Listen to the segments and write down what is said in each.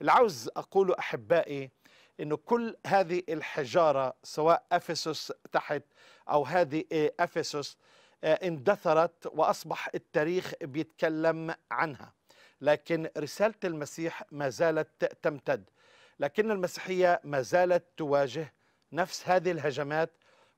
اللي عاوز أقوله أحبائي إنه كل هذه الحجارة سواء أفسس تحت أو هذه أفسس اندثرت وأصبح التاريخ بيتكلم عنها، لكن رسالة المسيح ما زالت تمتد، لكن المسيحية ما زالت تواجه نفس هذه الهجمات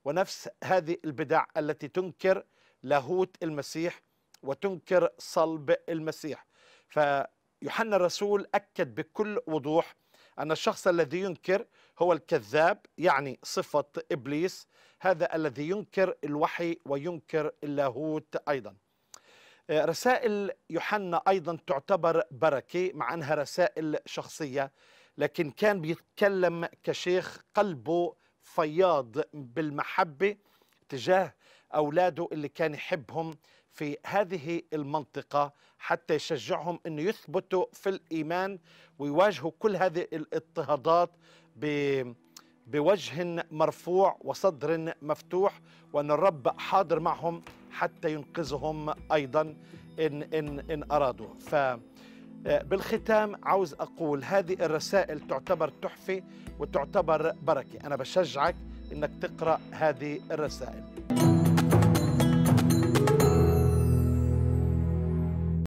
ونفس هذه البدع التي تنكر لاهوت المسيح وتنكر صلب المسيح. فيوحنا الرسول أكد بكل وضوح أن الشخص الذي ينكر هو الكذاب، يعني صفة إبليس، هذا الذي ينكر الوحي وينكر اللاهوت أيضا. رسائل يوحنا أيضا تعتبر بركة مع أنها رسائل شخصية، لكن كان بيتكلم كشيخ قلبه فياض بالمحبة تجاه أولاده اللي كان يحبهم في هذه المنطقة، حتى يشجعهم أن يثبتوا في الإيمان ويواجهوا كل هذه الاضطهادات بوجه مرفوع وصدر مفتوح، وأن الرب حاضر معهم حتى ينقذهم أيضا إن أرادوا. فبالختام عاوز أقول هذه الرسائل تعتبر تحفة وتعتبر بركة. أنا بشجعك أنك تقرأ هذه الرسائل.